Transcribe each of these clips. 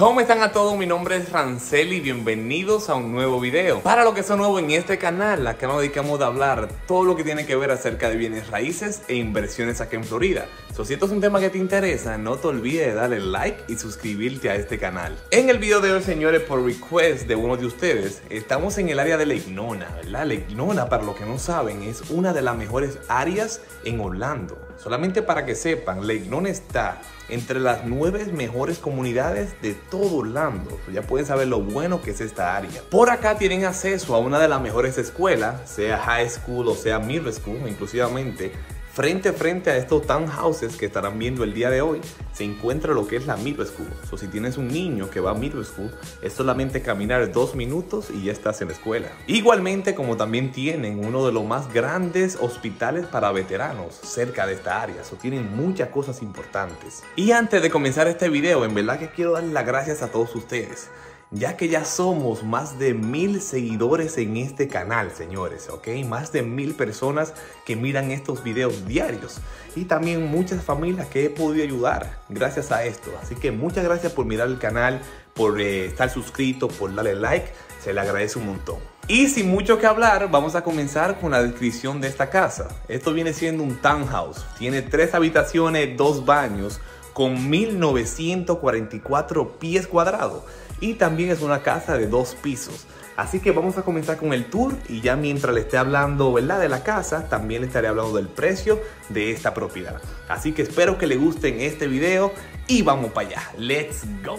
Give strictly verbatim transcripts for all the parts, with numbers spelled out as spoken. ¿Cómo están a todos? Mi nombre es Rancel y bienvenidos a un nuevo video. Para los que son nuevos en este canal, acá nos dedicamos a hablar todo lo que tiene que ver acerca de bienes raíces e inversiones aquí en Florida. So, si esto es un tema que te interesa, no te olvides de darle like y suscribirte a este canal. En el video de hoy, señores, por request de uno de ustedes, estamos en el área de Lake Nona, ¿verdad? Lake Nona, para los que no saben, es una de las mejores áreas en Orlando. Solamente para que sepan, Lake Nona está entre las nueve mejores comunidades de todo Orlando. Ya pueden saber lo bueno que es esta área. Por acá tienen acceso a una de las mejores escuelas, sea high school o sea middle school, inclusivamente. Frente a frente a estos townhouses que estarán viendo el día de hoy, se encuentra lo que es la middle school. So, si tienes un niño que va a middle school, es solamente caminar dos minutos y ya estás en la escuela. Igualmente, como también tienen uno de los más grandes hospitales para veteranos cerca de esta área. So, tienen muchas cosas importantes. Y antes de comenzar este video, en verdad que quiero dar las gracias a todos ustedes, ya que ya somos más de mil seguidores en este canal, señores, ¿ok? Más de mil personas que miran estos videos diarios y también muchas familias que he podido ayudar gracias a esto. Así que muchas gracias por mirar el canal, por eh, estar suscrito, por darle like, se le agradece un montón. Y sin mucho que hablar, vamos a comenzar con la descripción de esta casa. Esto viene siendo un townhouse, tiene tres habitaciones, dos baños, con mil novecientos cuarenta y cuatro pies cuadrados. Y también es una casa de dos pisos. Así que vamos a comenzar con el tour y ya mientras le esté hablando, ¿verdad?, de la casa, también le estaré hablando del precio de esta propiedad. Así que espero que le gusten este video y vamos para allá. ¡Let's go!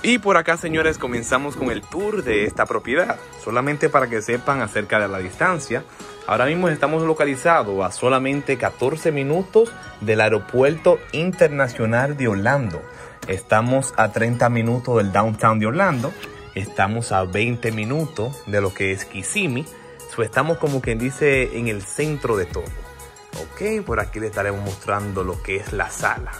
Y por acá, señores, comenzamos con el tour de esta propiedad. Solamente para que sepan acerca de la distancia, ahora mismo estamos localizados a solamente catorce minutos del Aeropuerto Internacional de Orlando. Estamos a treinta minutos del Downtown de Orlando. Estamos a veinte minutos de lo que es Kissimmee. So, estamos, como quien dice, en el centro de todo. Ok, por aquí le estaremos mostrando lo que es la sala.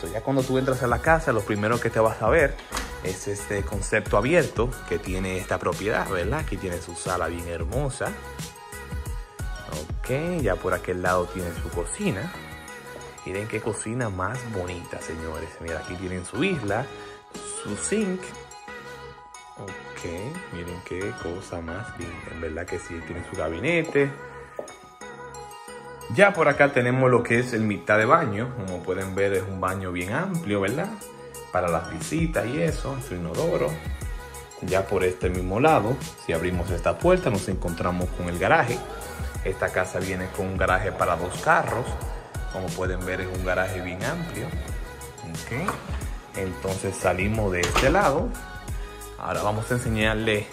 So, ya cuando tú entras a la casa, lo primero que te vas a ver es este concepto abierto que tiene esta propiedad, ¿verdad? Aquí tiene su sala bien hermosa. Ok, ya por aquel lado tiene su cocina. Miren qué cocina más bonita, señores. Mira, aquí tienen su isla, su sink. Ok, miren qué cosa más linda. En verdad que sí, tiene su gabinete. Ya por acá tenemos lo que es el mitad de baño. Como pueden ver, es un baño bien amplio, ¿verdad?, para las visitas y eso, su inodoro. Ya por este mismo lado, si abrimos esta puerta, nos encontramos con el garaje. Esta casa viene con un garaje para dos carros. Como pueden ver, es un garaje bien amplio. Okay. Entonces salimos de este lado. Ahora vamos a enseñarle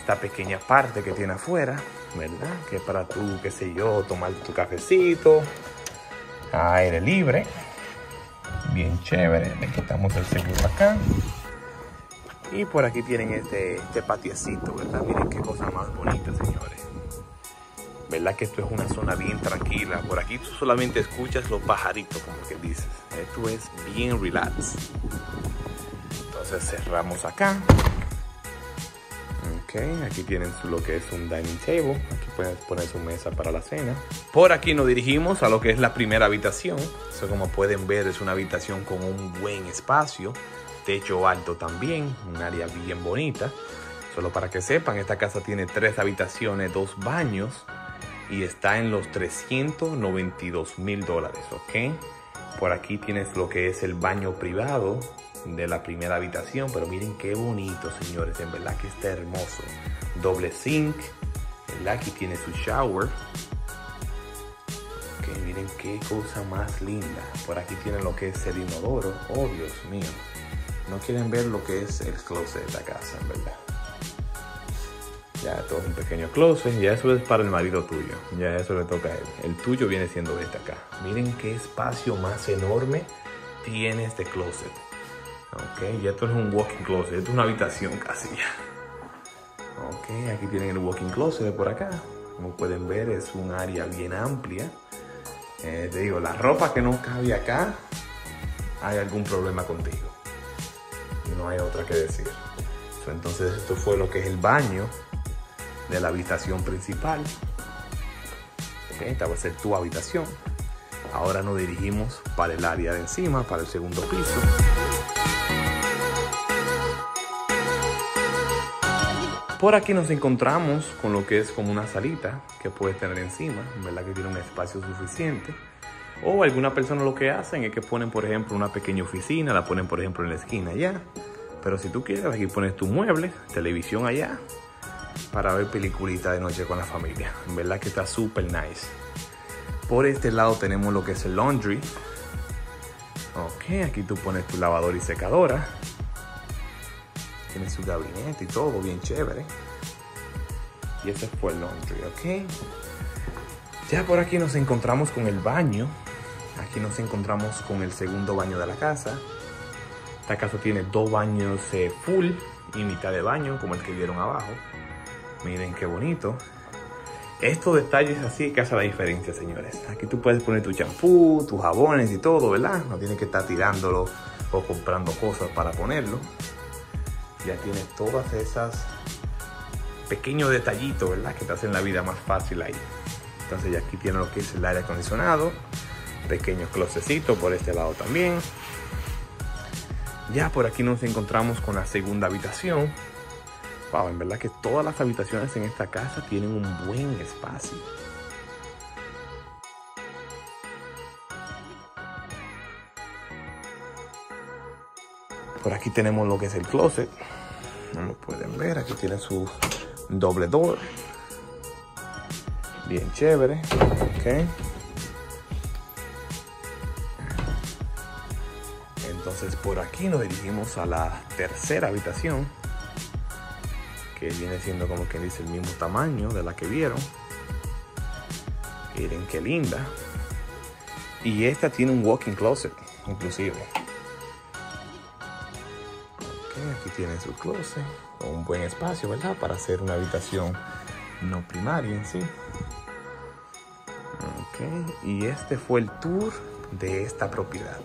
esta pequeña parte que tiene afuera, ¿verdad?, que es para tú, qué sé yo, tomar tu cafecito, aire libre. Bien chévere, le quitamos el seguro acá. Y por aquí tienen este, este patiecito, ¿verdad? Miren qué cosa más bonita, señores. ¿Verdad que esto es una zona bien tranquila? Por aquí tú solamente escuchas los pajaritos, como que dices. Esto es bien relax. Entonces cerramos acá. Okay, aquí tienen lo que es un dining table. Aquí pueden poner su mesa para la cena. Por aquí nos dirigimos a lo que es la primera habitación. So, como pueden ver, es una habitación con un buen espacio. Techo alto también. Un área bien bonita. Solo para que sepan, esta casa tiene tres habitaciones, dos baños. Y está en los trescientos noventa y dos mil dólares. Okay. Por aquí tienes lo que es el baño privado de la primera habitación, pero miren qué bonito, señores, en verdad que está hermoso. Doble sink, ¿verdad? Aquí tiene su shower. Ok, miren qué cosa más linda. Por aquí tienen lo que es el inodoro. Oh, Dios mío, no quieren ver lo que es el closet de la casa, en verdad. Ya, todo es un pequeño closet, ya eso es para el marido tuyo, ya eso le toca a él. El tuyo viene siendo este acá. Miren qué espacio más enorme tienes de closet. Ok, ya esto es un walk-in closet, esto es una habitación casi ya. Ok, aquí tienen el walk-in closet de por acá. Como pueden ver, es un área bien amplia. Eh, te digo, la ropa que no cabe acá, hay algún problema contigo. No hay otra que decir. Entonces esto fue lo que es el baño de la habitación principal. Ok, esta va a ser tu habitación. Ahora nos dirigimos para el área de encima, para el segundo piso. Por aquí nos encontramos con lo que es como una salita que puedes tener encima, ¿verdad? Que tiene un espacio suficiente. O alguna persona lo que hacen es que ponen, por ejemplo, una pequeña oficina, la ponen, por ejemplo, en la esquina allá. Pero si tú quieres, aquí pones tus muebles, televisión allá, para ver peliculita de noche con la familia. En verdad que está súper nice. Por este lado tenemos lo que es el laundry. Ok, aquí tú pones tu lavadora y secadora. Tiene su gabinete y todo, bien chévere. Y ese fue el laundry, ok. Ya por aquí nos encontramos con el baño. Aquí nos encontramos con el segundo baño de la casa. Esta casa tiene dos baños eh, full y mitad de baño, como el que vieron abajo. Miren qué bonito. Estos detalles así que hacen la diferencia, señores. Aquí tú puedes poner tu champú, tus jabones y todo, ¿verdad? No tienes que estar tirándolo o comprando cosas para ponerlo. Ya tienes todas esas pequeños detallitos, ¿verdad? Que te hacen la vida más fácil ahí. Entonces ya aquí tiene lo que es el aire acondicionado. Pequeños closecitos por este lado también. Ya por aquí nos encontramos con la segunda habitación. Wow, en verdad que todas las habitaciones en esta casa tienen un buen espacio. Por aquí tenemos lo que es el closet. No lo pueden ver, aquí tiene su doble door. Bien chévere, ok. Entonces por aquí nos dirigimos a la tercera habitación, que viene siendo como que dice el mismo tamaño de la que vieron. Miren qué linda. Y esta tiene un walk-in closet, inclusive. Okay, aquí tiene su closet, con un buen espacio, ¿verdad? Para hacer una habitación no primaria en sí. Okay, y este fue el tour de esta propiedad.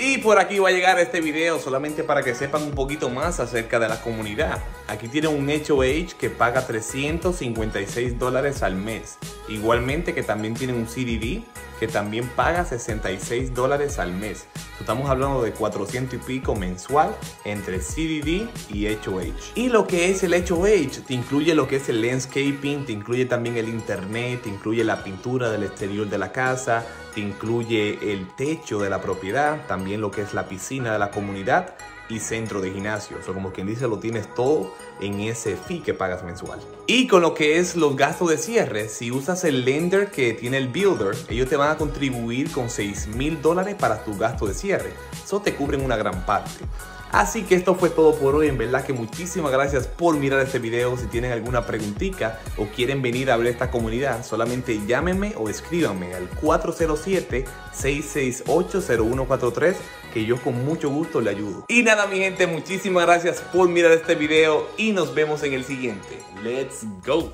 Y por aquí va a llegar este video, solamente para que sepan un poquito más acerca de la comunidad. Aquí tiene un H O H que paga trescientos cincuenta y seis dólares al mes. Igualmente que también tiene un C D D que también paga sesenta y seis dólares al mes. Estamos hablando de cuatrocientos y pico mensual entre C D D y H O H. Y lo que es el H O H te incluye lo que es el landscaping, te incluye también el internet, te incluye la pintura del exterior de la casa, te incluye el techo de la propiedad, también lo que es la piscina de la comunidad y centro de gimnasio. O sea, como quien dice, lo tienes todo en ese fee que pagas mensual. Y con lo que es los gastos de cierre, si usas el lender que tiene el builder, ellos te van a contribuir con seis mil dólares para tu gasto de cierre. Eso te cubre en una gran parte. Así que esto fue todo por hoy. En verdad que muchísimas gracias por mirar este video. Si tienen alguna preguntita o quieren venir a ver esta comunidad, solamente llámenme o escríbanme al cuatro cero siete, seis seis ocho, cero uno cuatro tres que yo con mucho gusto le ayudo. Y nada mi gente, muchísimas gracias por mirar este video y nos vemos en el siguiente. Let's go.